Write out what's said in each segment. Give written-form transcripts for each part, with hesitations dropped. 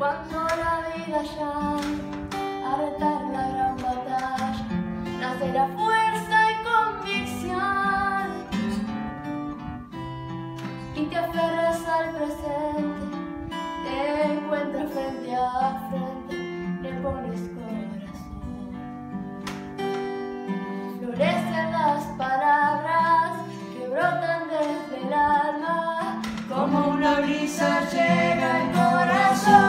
Cuando la vida ya hartar la gran batalla, nacerá fuerza y convicción, y te aferras al presente, te encuentras frente a frente, le pones corazón. Florecen las palabras que brotan desde el alma, como una brisa llega al corazón.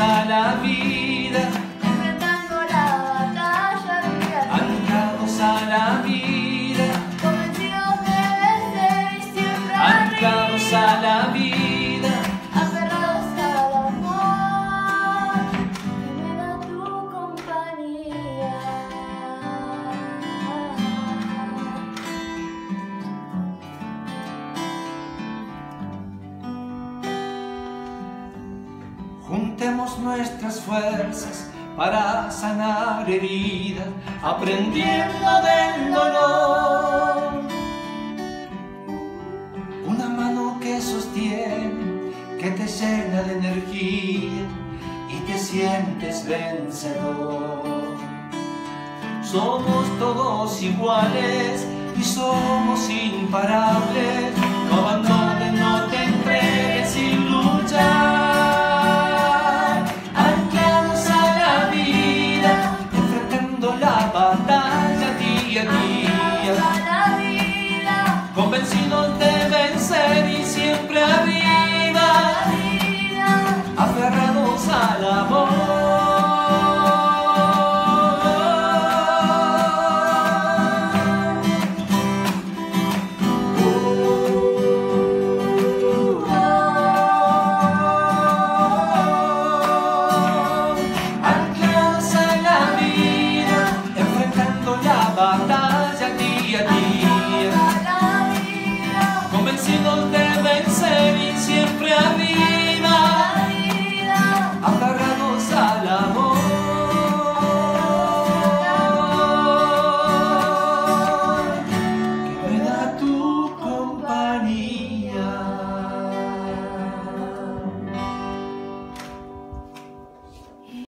A la vida, enfrentando la batalla real, anclados a la vida, convencidos de vencer y siempre anclados a la vida, aferrados al amor que me da tu compañía. Juntemos nuestras fuerzas para sanar heridas, aprendiendo del dolor. Una mano que sostiene, que te llena de energía y te sientes vencedor. Somos todos iguales y somos imparables.